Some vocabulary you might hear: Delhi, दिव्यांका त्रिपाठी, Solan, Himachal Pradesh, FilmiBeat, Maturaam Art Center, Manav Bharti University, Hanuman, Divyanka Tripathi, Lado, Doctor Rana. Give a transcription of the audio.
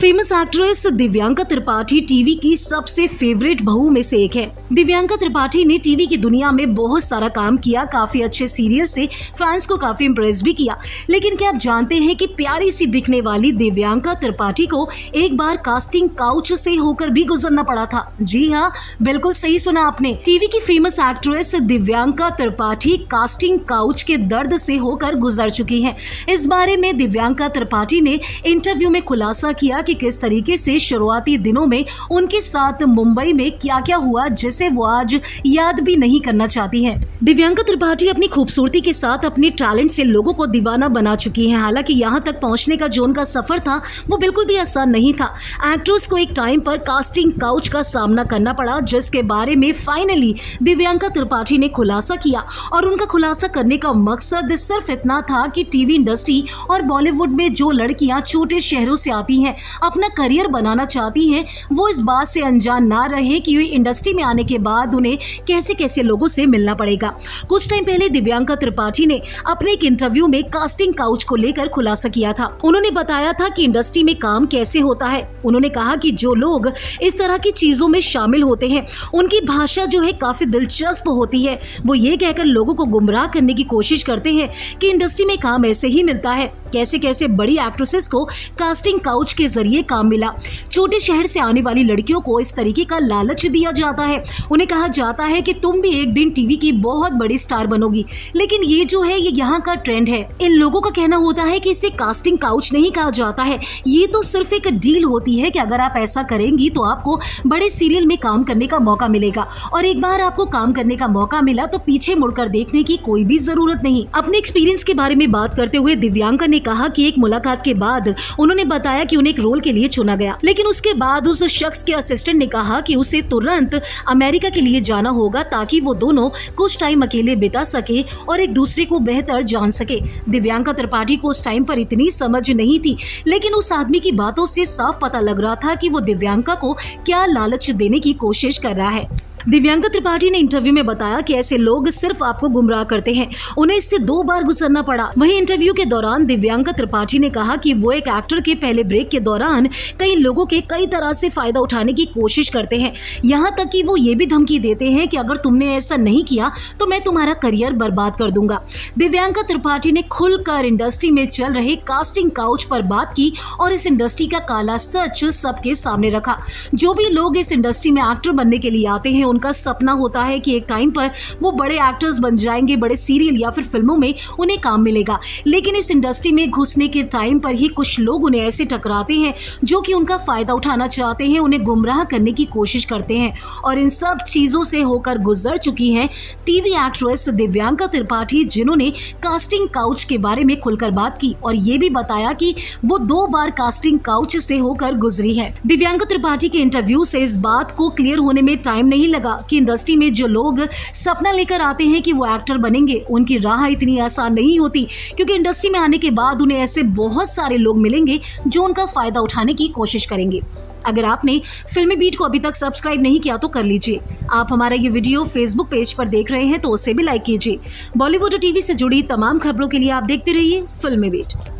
Famous actress दिव्यांका त्रिपाठी TV की सबसे favourite बहू में से एक है। दिव्यांका त्रिपाठी ने टीवी की दुनिया में बहुत सारा काम किया, काफी अच्छे सीरियल से फैंस को काफी इम्प्रेस भी किया। लेकिन क्या आप जानते हैं कि प्यारी सी दिखने वाली दिव्यांका त्रिपाठी को एक बार कास्टिंग काउच से होकर भी गुजरना पड़ा था। जी हाँ, बिल्कुल सही सुना आपने। टीवी की famous actress दिव्यांका त्रिपाठी casting couch के दर्द से होकर गुजर चुकी है। इस बारे में दिव्यांका त्रिपाठी ने इंटरव्यू में खुलासा किया कि किस तरीके से शुरुआती दिनों में उनके साथ मुंबई में क्या क्या हुआ, जिसे वो आज याद भी नहीं करना चाहती हैं। दिव्यांका त्रिपाठी अपनी खूबसूरती के साथ अपने टैलेंट से लोगों को दीवाना बना चुकी हैं। हालांकि यहाँ तक पहुँचने का जो उनका सफर था वो बिल्कुल भी आसान नहीं था। एक्ट्रेस को एक टाइम पर कास्टिंग काउच का सामना करना पड़ा, जिसके बारे में फाइनली दिव्यांका त्रिपाठी ने खुलासा किया। और उनका खुलासा करने का मकसद सिर्फ इतना था कि टीवी इंडस्ट्री और बॉलीवुड में जो लड़कियाँ छोटे शहरों से आती हैं, अपना करियर बनाना चाहती हैं, वो इस बात से अनजान ना रहे कि इंडस्ट्री में आने के बाद उन्हें कैसे कैसे लोगों से मिलना पड़ेगा। कुछ टाइम पहले दिव्यांका त्रिपाठी ने अपने एक इंटरव्यू में कास्टिंग काउच को लेकर खुलासा किया था। उन्होंने बताया था कि इंडस्ट्री में काम कैसे होता है। उन्होंने कहा कि जो लोग इस तरह की चीजों में शामिल होते हैं, उनकी भाषा जो है काफी दिलचस्प होती है। वो ये कहकर लोगों को गुमराह करने की कोशिश करते हैं कि इंडस्ट्री में काम ऐसे ही मिलता है। कैसे कैसे बड़ी एक्ट्रेसेस को कास्टिंग काउच के जरिए काम मिला। छोटे शहर से आने वाली लड़कियों को इस तरीके का लालच दिया जाता है। उन्हें कहा जाता है कि तुम भी एक दिन टीवी की बहुत बड़ी स्टार बनोगी। लेकिन ये जो है ये यहाँ का ट्रेंड है। इन लोगों का कहना होता है कि इसे कास्टिंग काउच नहीं कहा जाता है, ये तो सिर्फ एक डील होती है कि अगर आप ऐसा करेंगी तो आपको बड़े सीरियल में काम करने का मौका मिलेगा। और एक बार आपको काम करने का मौका मिला तो पीछे मुड़कर देखने की कोई भी जरूरत नहीं। अपने एक्सपीरियंस के बारे में बात करते हुए दिव्यांका ने कहा कि एक मुलाकात के बाद उन्होंने बताया कि उन्हें एक रोल के लिए चुना गया, लेकिन उसके बाद उस शख्स के असिस्टेंट ने कहा कि उसे तुरंत अमेरिका के लिए जाना होगा ताकि वो दोनों कुछ टाइम अकेले बिता सके और एक दूसरे को बेहतर जान सके। दिव्यांका त्रिपाठी को उस टाइम पर इतनी समझ नहीं थी, लेकिन उस आदमी की बातों से साफ पता लग रहा था कि वो दिव्यांका को क्या लालच देने की कोशिश कर रहा है। दिव्यांका त्रिपाठी ने इंटरव्यू में बताया कि ऐसे लोग सिर्फ आपको गुमराह करते हैं, उन्हें इससे 2 बार गुजरना पड़ा। वहीं इंटरव्यू के दौरान दिव्यांका त्रिपाठी ने कहा कि वो एक एक्टर के पहले ब्रेक के दौरान कई लोगों के कई तरह से फायदा उठाने की कोशिश करते हैं। यहाँ तक कि वो ये भी धमकी देते हैं कि अगर तुमने ऐसा नहीं किया तो मैं तुम्हारा करियर बर्बाद कर दूंगा। दिव्यांका त्रिपाठी ने खुलकर इंडस्ट्री में चल रहे कास्टिंग काउच पर बात की और इस इंडस्ट्री का काला सच सबके सामने रखा। जो भी लोग इस इंडस्ट्री में एक्टर बनने के लिए आते हैं, उनका सपना होता है कि एक टाइम पर वो बड़े एक्टर्स बन जाएंगे, बड़े सीरियल या फिर फिल्मों में उन्हें काम मिलेगा। लेकिन इस इंडस्ट्री में घुसने के टाइम पर ही कुछ लोग उन्हें ऐसे टकराते हैं जो कि उनका फायदा उठाना चाहते हैं, उन्हें गुमराह करने की कोशिश करते हैं। और इन सब चीज़ों से होकर गुजर चुकी हैं टीवी एक्ट्रेस दिव्यांका त्रिपाठी, जिन्होंने कास्टिंग काउच के बारे में खुलकर बात की और ये भी बताया कि वो 2 बार कास्टिंग काउच से होकर गुजरी है। दिव्यांका त्रिपाठी के इंटरव्यू से इस बात को क्लियर होने में टाइम नहीं कि इंडस्ट्री में जो लोग सपना लेकर आते हैं कि वो एक्टर बनेंगे, उनकी राह इतनी आसान नहीं होती, क्योंकि इंडस्ट्री में आने के बाद उन्हें ऐसे बहुत सारे लोग मिलेंगे जो उनका फायदा उठाने की कोशिश करेंगे। अगर आपने फिल्मी बीट को अभी तक सब्सक्राइब नहीं किया तो कर लीजिए। आप हमारा ये वीडियो फेसबुक पेज पर देख रहे हैं तो उसे भी लाइक कीजिए। बॉलीवुड और टीवी से जुड़ी तमाम खबरों के लिए आप देखते रहिए फिल्मी बीट।